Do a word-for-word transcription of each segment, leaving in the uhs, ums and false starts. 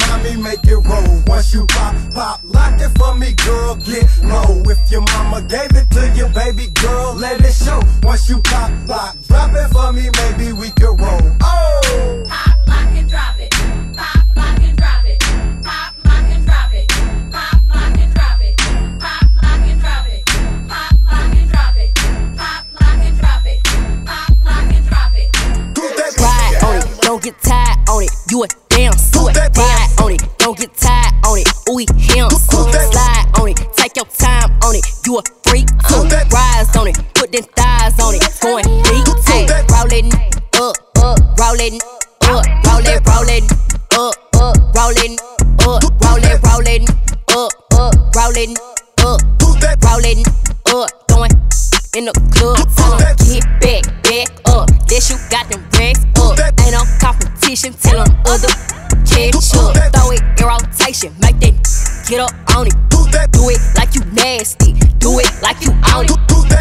mommy make it roll. Once you pop, pop, lock it for me, girl, get low. If your mama gave it to your baby girl, let it show. Once you pop, lock, drop it for me, maybe we could roll. Oh! Pop, lock, and drop it. Pop, lock, and drop it. Pop, lock, and drop it. Pop, lock, and drop it. Pop, lock, and drop it. Pop, lock, and drop it. Pop, lock, and drop it. Pop, lock, and drop it. Ride on it, don't get tired on it. You a damn suit. Ride on it, don't get tired on it. Ooh, him. Slide on it, take your time on it. You a freak too. Rise on it, put them thighs on it. Going deep too. Roll it up, up, roll it up, roll it, roll it up, up, roll it up, roll it, roll it up, up, roll it up, roll it up. Going in the club, get back, back up. This you got them racks up. Ain't no competition, tell them other chicks up. Throw it in rotation, make that get up on it. Do it like you nasty, do it like you on it.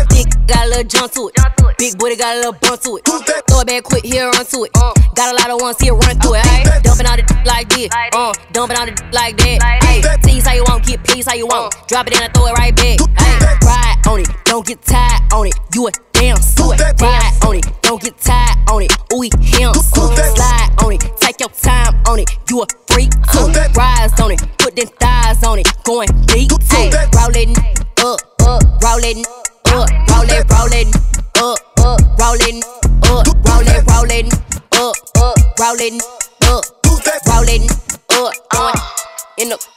Thick got a little jump to it, big booty got a little bump to it. Throw it back quick, here run to it. Uh, got a lot of ones here, run through it. Ayy, dumping all the d like this, uh, dumping all the d like that. Ayy, tease how you want, get peace how you want, drop it in and throw it right back. Ayy, ride on it, don't get tired on it. You a damn suit. Ride on it, don't get tired on it. Ooh, him. Slide on it, take your time on it. You a freak too. Rise on it, put them thighs on it. Going deep too. Roll it up, up, roll it up, roll it, roll it up, up, roll it up, roll it, roll it up, up, roll it up, roll it up. Going in the.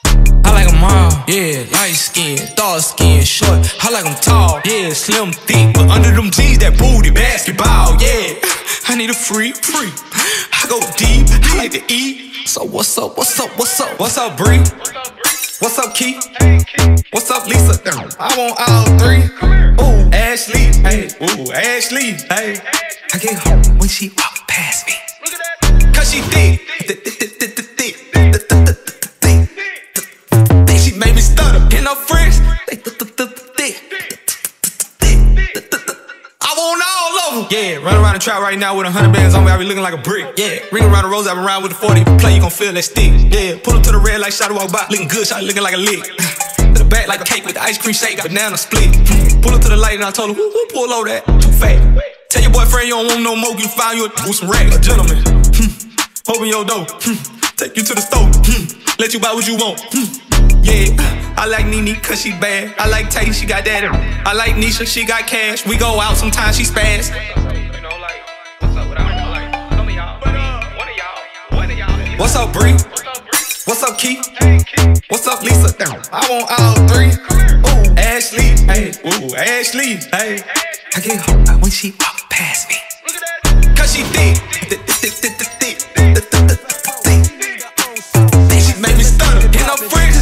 I like them all, yeah, light skin, dark skin, short. I like them tall, yeah, slim, thick, but under them jeans, that booty, basketball, yeah. I need a freak, freak. I go deep, I like to eat. So what's up, what's up, what's up, what's up, Bree? What's up, Keith? What's up, Lisa? I want all three. Ooh, Ashley, hey, ooh, Ashley, hey. I get home when she walk past me, 'cause she thick, thick, thick. Made me stutter, and her friends, they th th th thick. I want all of them. Yeah, run around the trap right now with a hundred bands on me, I be looking like a brick. Yeah, ring around the rose, I been around with the forty. Play, you gon' feel that stick. Yeah, pull up to the red light, shot walk by, looking good, shot looking like a lick. To the back like a cake with the ice cream shake, banana split. Pull up to the light and I told her, woo woo, pull over that. Too fat. Tell your boyfriend you don't want no more, you find you a some rack, a gentleman. Hmm. Open your door. Hmm. Take you to the store. Hmm. Let you buy what you want. Hmm. Yeah, I like Nene 'cause she bad. I like Tay, she got that. I like Nisha, she got cash. We go out sometimes, she spaz. What's up, Bree? What's up, Keith? What's up, Lisa? I want all three. Ooh, Ashley, hey, ooh, Ashley, hey. I get home when she walk past me, 'cause she thick. She made me stutter, and her friends.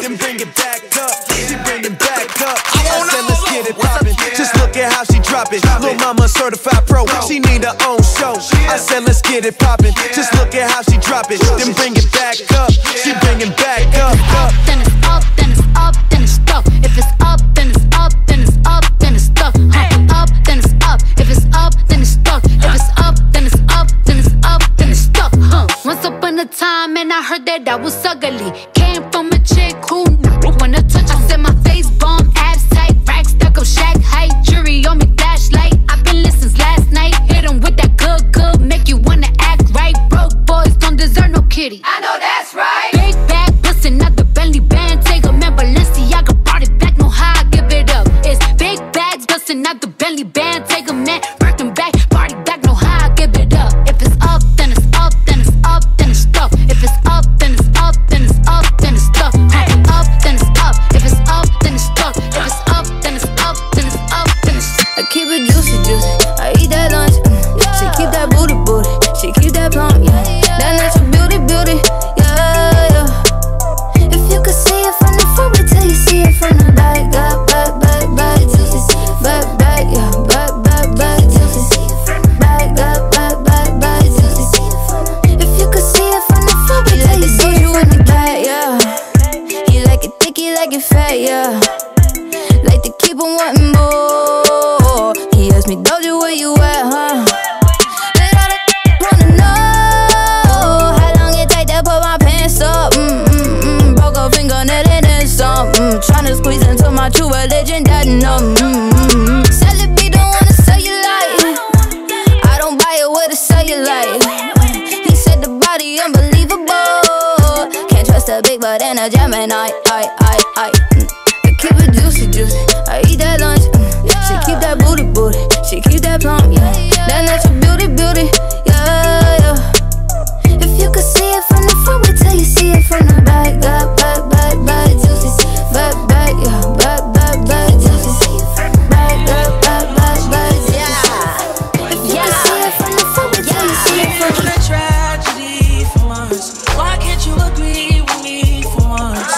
Then bring it back up, she bring it back up. I said let's get it poppin', just look at how she drop it. Lil' mama certified pro, she need her own show. I said let's get it poppin', just look at how she drop it. Then bring it back up, she bring it back up. Up, then it's up, then it's up, then it's stuff. If it's up, then it's up, then it's up, then it's stuff. Up, then it's up. If it's up, then it's stuck. If it's up, then it's up, then it's up, then it's stuck. Once upon a time, and I heard that I was ugly. Came from a chick who wanna touch. I said my face bomb, abs tight, racks stuck up, shack height, jury on me, flashlight. I've been listening since last night. Hit 'em with that good, good, make you wanna act right. Broke boys don't deserve no kitty. I know that's right. Big bag, bustin' out the Bentley band, take 'em in Balenciaga, brought it back, no high, give it up. It's big bags, bustin' out the Bentley band, take 'em in, work 'em back, party back, no high, give it up. If it's up, then it's up, then it's up, then it's stuff. If it's up, then it's up, then it's up. a big butt and a Gemini. I, I, I, mm. I keep it juicy, juicy. I eat that lunch. Mm. Yeah. She keep that booty, booty. She keep that plump. Yeah. Yeah. That natural beauty, beauty. Yeah, yeah. If you could see it from the front, wait till you see it from the back. Back, back, back, back, juicy. Back, back, yeah. Back, back, back, juicy. Back, back, back, back, back, juicy. Yeah. If you yeah. could see it from the front, wait till you see it from the back. Why can't you agree with me for once?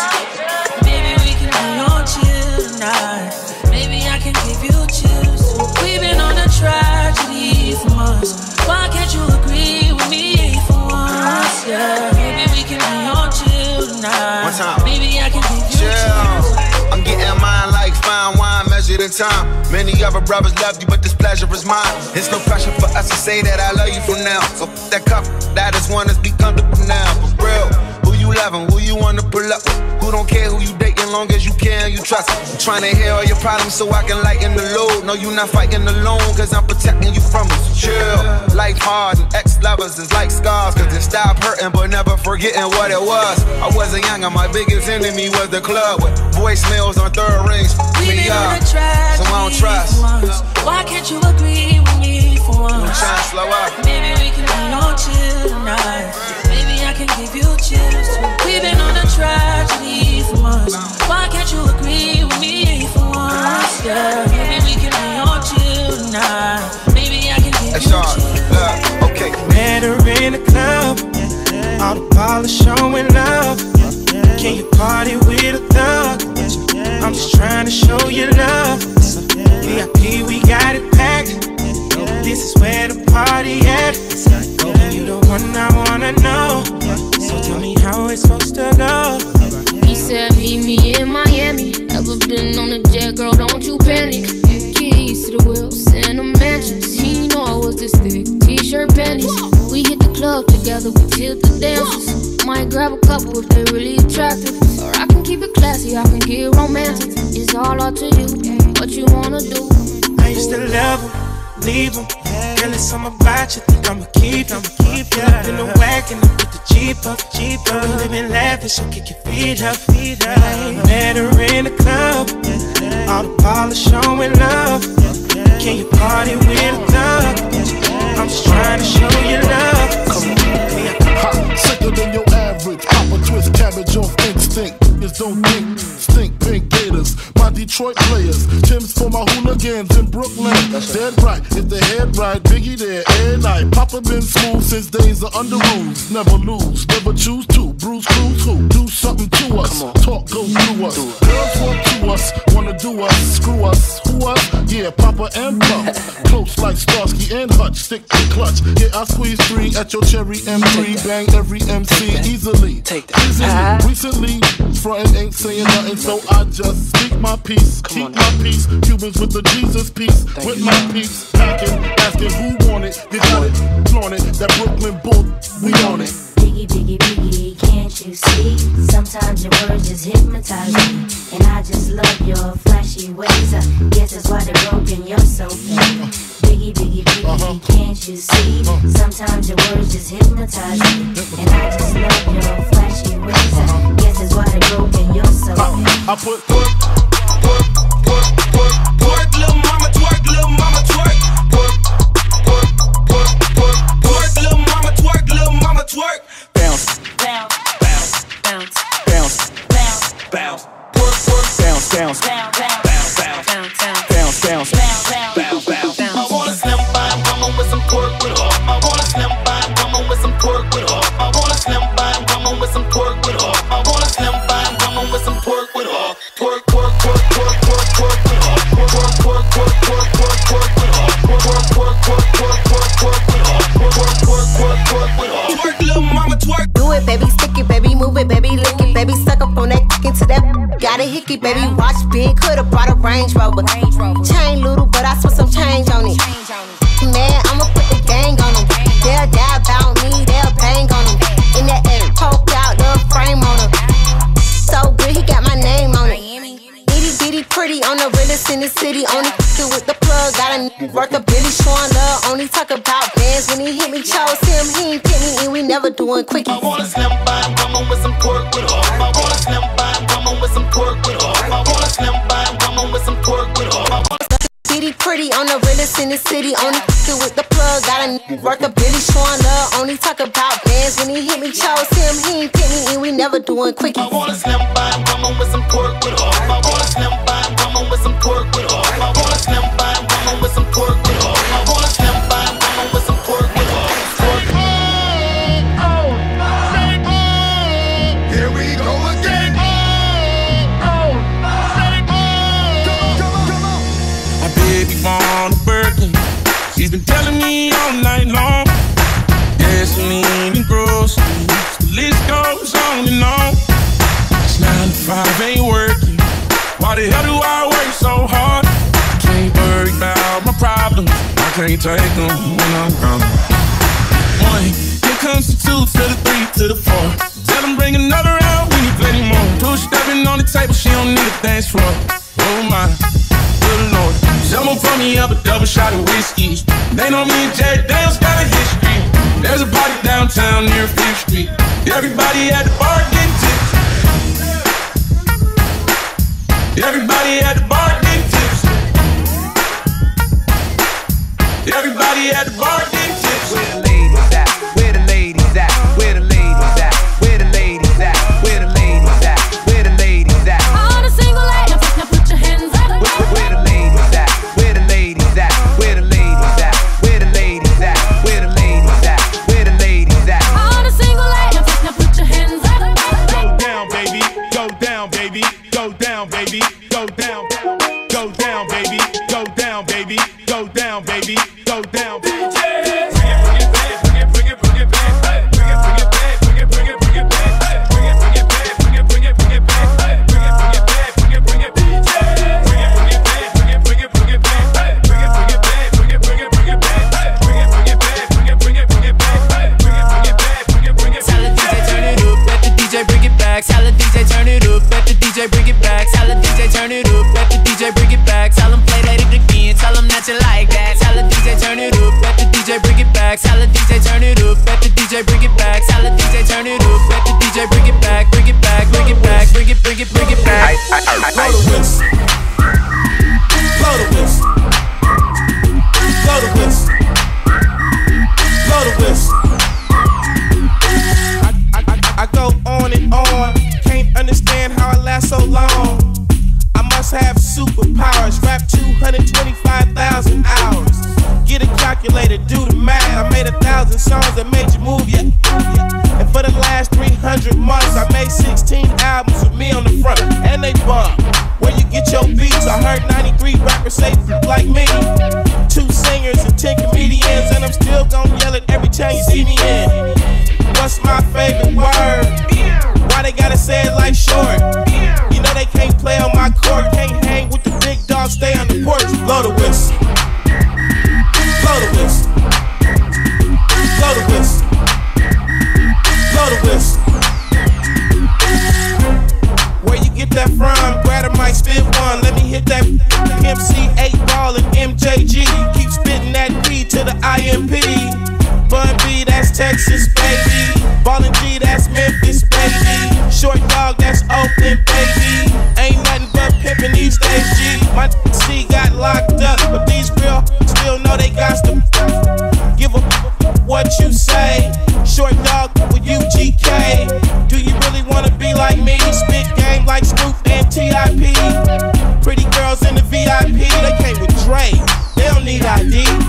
Maybe we can be on chill tonight. Maybe I can give you chills. We've been on a tragedy for months. Why can't you agree with me for once? Yeah, maybe we can be on chill tonight. One time. Maybe I can give you chills. I'm getting mine like fine wine measured in time. Many other brothers love you, but this pleasure is mine. It's no pressure for us to say that I love you from now. So f that cup, that is one that's be comfortable now. For real, who you loving, who you wanna pull up with? Who don't care who you dating, long as you can, you trust me. Trying to hear all your problems so I can lighten the load. No, you not fighting alone, cause I'm protecting you from it. So chill, life hard and ex-lovers is like scars. Cause they stop hurting but never forgetting what it was. I wasn't young and my biggest enemy was the club with voicemail on third rings, we been on a tragedy. So I don't trust. Why can't you agree with me for once? Slow up. Maybe we can be on chill tonight. Maybe I can give you chills. We've been on a tragedy for once. Why can't you agree with me for once? Yeah. Maybe we can be on chill tonight. Maybe I can give you chills. Okay. Met her in the club, all the polish showing love. Can you party with a thug? I'm just trying to show you love. V I P, we got it packed. This is where the party at. You the one I wanna know, so tell me how it's supposed to go. He said meet me in Miami. Ever been on a jet, girl, don't you panic. Keys to the wheels and the mansions. He know I was this thick, t-shirt panties. We hit the club together, we tilt the dancers. Might grab a couple if they really attractive. Or I can keep it classy, I can get romantic. It's all up to you, what you wanna do. I used to love him, leave him. Girl, it's something about you, think I'ma keep him. Pull up in the wagon, and put the Jeep up. Girl, we living lavish, so kick your feet up. Met her in the club, all the polish showing love. Can you party with a thug? I'm just trying to show you love. Hot, sicker than your average. Pop a twist, cabbage off instinct. Niggas don't think, stink, pink gators. My Detroit players, Tim's for my hooligans in Brooklyn. Dead right, if they head right, Biggie there, and I. Papa been smooth since days of under rules. Never lose, never choose to. Bruce Cruz who, do something to us. Talk goes through us. Girls want to us, wanna do us. Screw us, who us? Yeah, Papa and Pump. Close like Starsky and Hutch, stick to clutch. Yeah, I squeeze three at your cherry M three. Bang every M C easily. Take that. Easily. Uh -huh. Recently, frontin' ain't saying nothing, so I just speak my peace. Keep my peace. Cubans with the Jesus peace. With you. My peace. Packing, asking who want it. You got it, flaunt it. That Brooklyn bull, we on it. Biggie, biggie, biggie, can't you see? Sometimes your words just hypnotize me. And I just love your flashy ways. I guess that's why they're broken, you're so fake. Biggie, biggie, biggie, uh -huh. can't you see? Uh -huh. Sometimes your words just hypnotize me. And I just love your flashy ways. I guess that's why they're broken, you're so fake. I, I put work, work, work, work, work, little mama twerk, little mama twerk. Work, work, work, work, work, little mama twerk, little mama twerk. Bounce, bounce, bounce, bounce, bounce, bounce, bounce. Work, work, bounce, bounce, bounce, bounce, bounce, bounce, bounce, bounce, bounce, bounce. Hickey, baby, watch big, coulda brought a Range Rover. Range Rover. Chain little, but I spent some change on it. Change on it. Man, I'ma put the gang on them. They'll die about me, they'll bang on them. In the air, poke out the frame on them. So good, he got my name on it. Itty bitty pretty, on the realest in the city. Only f***ing with the plug, got a n***a worth a Billy showing love. Only talk about bands when he hit me, chose him, he ain't pick me, and we never never doing quickies. I want a slim body woman with some twerk with her. I want a slim body woman with some twerk with her. I want a slim body woman with some twerk with her. I want a city pretty on the realest in the city. Only f***ing with the plug, got a n***a rockabilly showing love. Only talk about bands when he hit me, chose him, he ain't pick me, and we never doing quickies. I want a slim body woman with some twerk with her. I want a slim body woman with some twerk with her. I want a slim body woman with some twerk with her. I want a slim body woman with some twerk with her. She's been telling me all night long. Gasoline and groceries, the list goes on and on. It's nine to five ain't working. Why the hell do I work so hard? I can't worry about my problems. I can't take them when I'm gone. One, here comes the two, to the three, to the four. Tell them bring another out, we need plenty more. Two stepping on the table, she don't need a dance floor. Oh my, good Lord. Someone pour me up a double shot of whiskey. They know me and Jack Daniels got a history. There's a party downtown near Fifth Street. Everybody at the bar getting tips. Everybody at the bar getting tips. Everybody at the bar getting tips. Where the ladies at? Where the ladies at? Where the ladies at? Where the ladies at? Where the ladies at? Where the ladies at? All the single ladies, now put your hands up. Where the ladies at?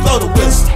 Blow the whistle.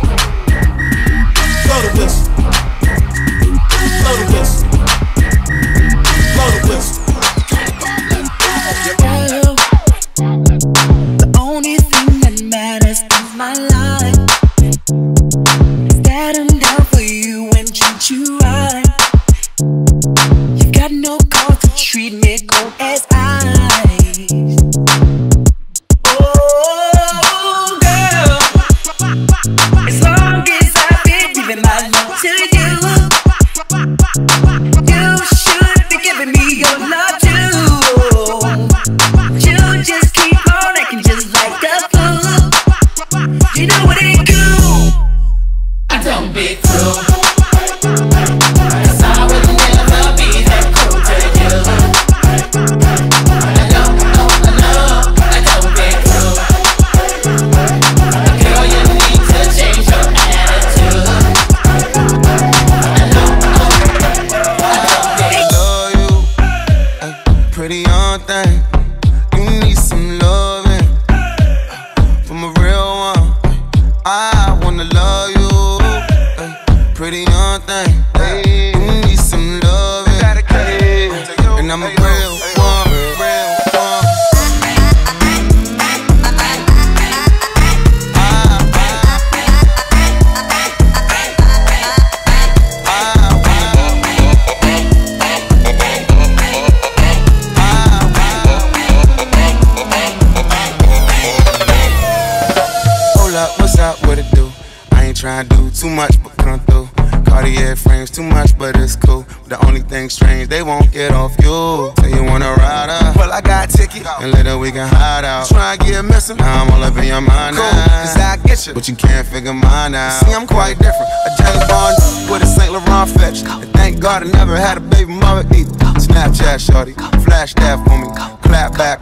too much, but come through. Cartier frames too much, but it's cool. The only thing strange, they won't get off you. Say you wanna ride up, well I got a ticket, and later we can hide out. Try and get missing, now I'm all up in your mind cool, now. Cause I get you, but you can't figure mine out. See, I'm quite different, a James Bond with a Saint Laurent fetch. And thank God I never had a baby mother either. Snapchat shorty, flash that for me, clap back,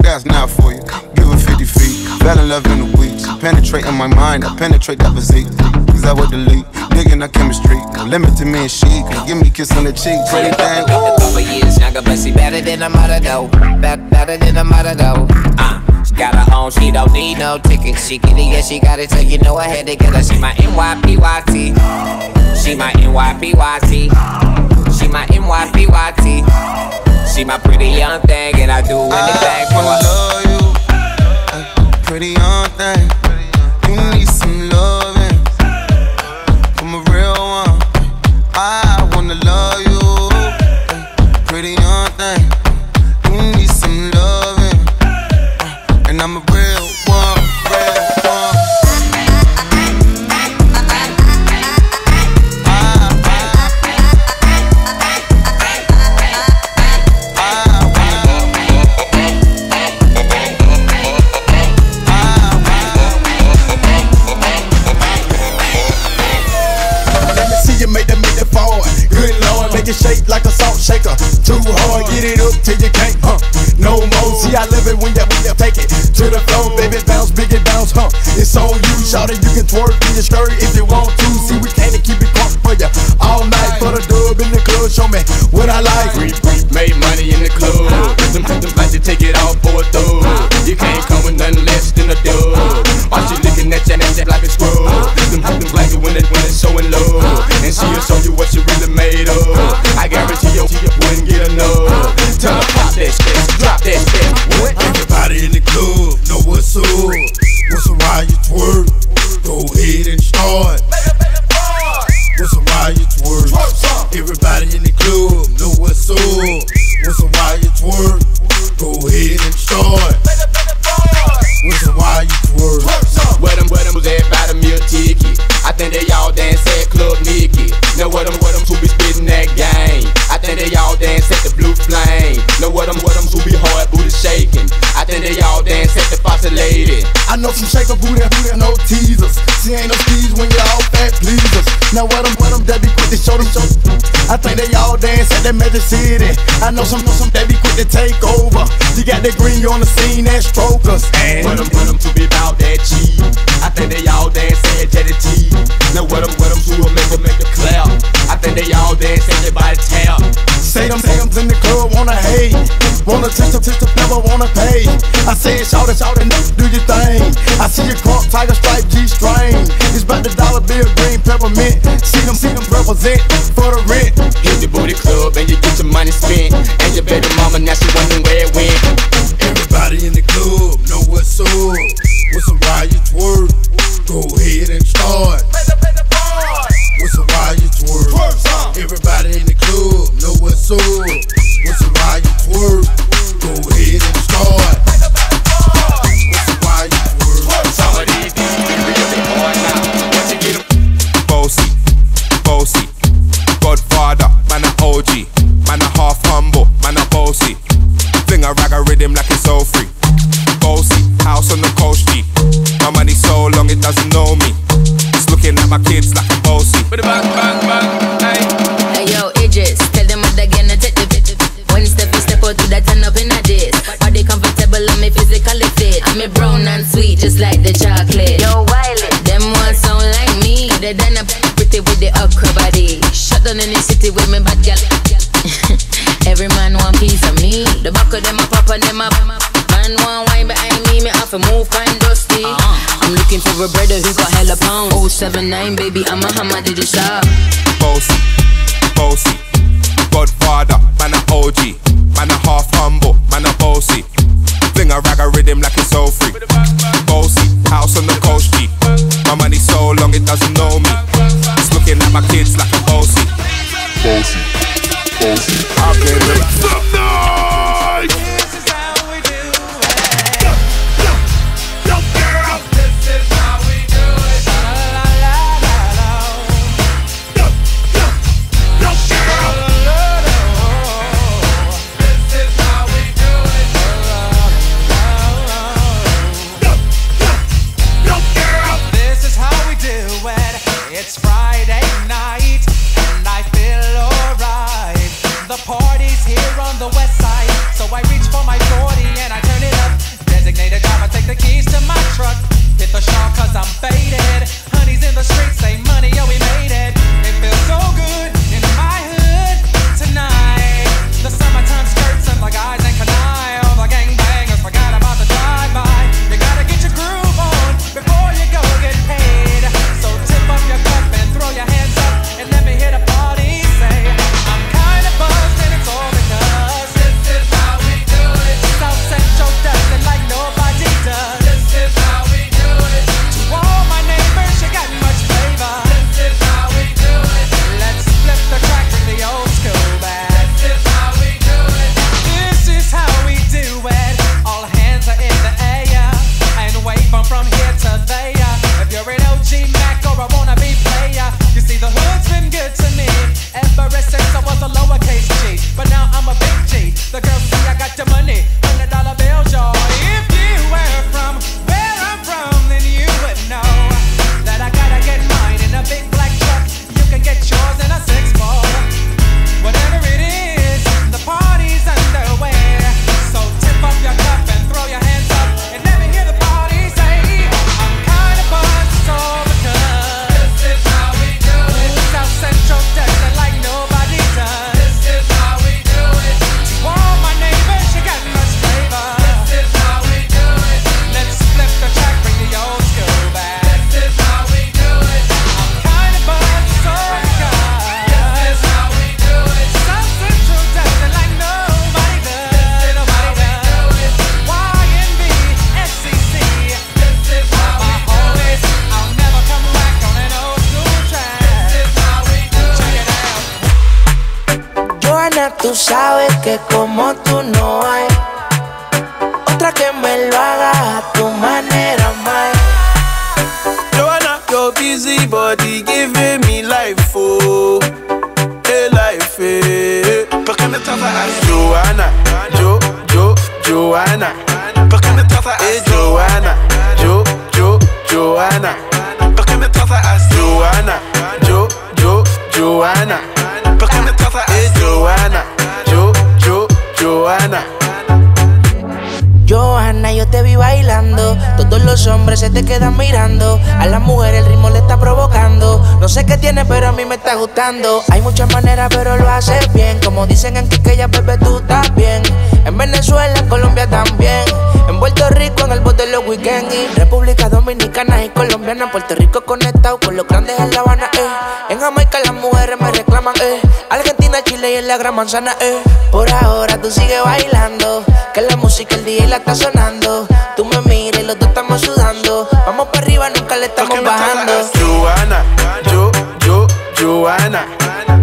that's not for you. Give it fifty feet, fell in love in the weeks. Penetrating my mind, I penetrate that physique. Cause I would delete, digging our chemistry. Limit to me and she, give me a kiss on the cheek. Pretty thing, ooh. For years younger, but she better than a mother though. Better than a mother though. Uh, she got her own, she don't need no ticket. She get it, yeah, she got it, so you know I had to get her. She my N Y P Y T. She my N Y P Y T. She my N Y P Y T. She my pretty young thing, and I do anything for her. I love you, pretty young thing. You need some loving from a real one. I wanna love you, pretty young thing. You need some loving, and I'm a real one, real one. Shake like a salt shaker, too hard, get it up till you can't, huh, no more. See, I love it when you, when you take it to the floor, baby, bounce, big it bounce, huh, it's all you, shout it, you can twerk in your skirt if you want to. See, we can't keep it pumped for you all night, for the dub in the club, show me what I like. We, we made money in the club, them, them like to take it off for a thug, you can't come with nothing less than a dub, all she looking at you, at you like a scrub, them, them like it when, it, when it's showing love, and she'll show you what you really made of. I guarantee you, you wouldn't get enough. Tell her pop that shit, drop that shit. What? Everybody in the club know what's up. What's a ride you twerk? Go ahead and start. What's a ride you twerk? Everybody in the club know what's up. What's a ride you twerk? Go ahead and start. What's a ride you twerk? Where them, where them was at by the meal ticket? I think they all dance at Club Nicky. Know what them, what them two be spittin' that game. I think they all dance at the Blue Flame. Know what them, what them two be hard booty shaking. I think they all dance at the Foster Lady. I know some shaker booty, booty, no teasers. She ain't no tease when you all fat pleasers. Now what them, what them that be quick to show them, show. I think they all dance at that Magic City. I know some, know some that be quick to take over. You got that green, you on the scene that strokers. And what them, what them two be about that cheese. I think they all dance at Jetty T. Now what them, what them two will make them make a clap. I think they all dance at their body tap. Say them damns in the club wanna hate, wanna touch the, touch the never wanna pay. I said shout it, shout it, do your thing. I see your crump, tiger stripe, G-string. It's about the dollar bill, green peppermint. See them, see them represent for the rent. Hit the booty club and you get your money spent. And your baby mama now she wondering where it went. Everybody in the club know what's up. What's a ride you twerk? Go ahead and start. What's a ride you twerk? Everybody in the club know what's up. What's a ride you twerk? Go ahead and start. What's a ride you twerk? Some of these dudes be real, they hard now. Once you get them, bossy, bossy, Godfather, man a O G, man a half humble, man a bossy. Fling a rag a rhythm like it's all free. Bossy, house on the coast G. My money so long it doesn't know me. It's looking at my kids like I'm bossy. Bang, bang, bang, hey. Hey yo, Idris, tell them what they're gonna take the bit. When step you step out to that turn up in a diss. Are they comfortable on me physically fit? I'm a brown and sweet just like the chocolate. Yo, Wiley, them ones sound like me. They done up pretty with the acrobatic. Shut down in the city with me bad gal. Every man one piece of me. The back of them a pop and them a man one wine behind me, me have to move kind dusty. I'm looking for a brother who got hella pounds. oh seven nine baby, I'm a hammer, did you stop? Bossy, bossy, Godfather, man a O G, man a half humble, man a bossy. Fling a rag a rhythm like it's all free. Bossy, house on the coast G. My money so long it doesn't know me. It's looking at my kids like a bossy. Bossy, bossy, I've been like la la la la. I'm a big G. The girls say I got your money, hundred dollar bills, y'all. If you were from where I'm from, then you would know that I gotta get mine in a big black truck. You can get yours in a six ball. Whatever it is, the party's underway. So tip up your cup and throw your hands up and let me hear the party say, I'm kind of buzzed, it's all because this is how we do it. South Central dancing like nobody does. Tú sabes que como tú no hay otra que me lo haga a tu manera, my Joanna, your busy body giving me life, oh, hey, life, eh. ¿Por qué me tratas así? Joanna, Jo, Jo, Joanna. ¿Por qué me tratas así? Joanna, Jo, Jo, Joanna. ¿Por qué me tratas así? Joanna, Jo, Jo, Joanna. ¿Por qué me tratas así? Joanna, Jo, Jo, Joanna. Joanna, yo te vi bailando, todos los hombres se te quedan mirando. A las mujeres el ritmo le está provocando. No sé qué tiene, pero a mí me está gustando. Hay muchas maneras, pero lo haces bien. Como dicen en Quiqueya, bebé, tú estás bien. En Venezuela, en Colombia también. En Puerto Rico, en el bote de los weekends. Y República Dominicana y Colombiana. Puerto Rico conectado con los grandes en La Habana, eh. En Jamaica las mujeres me reclaman, eh. Argentina, Chile y en la Gran Manzana, eh. Por ahora tú sigues bailando, que la música el D J la está sonando. Tú me miras y los dos estamos sudando. Vamos para arriba, nunca le estamos bajando. Joanna, Jo, Jo, Joanna.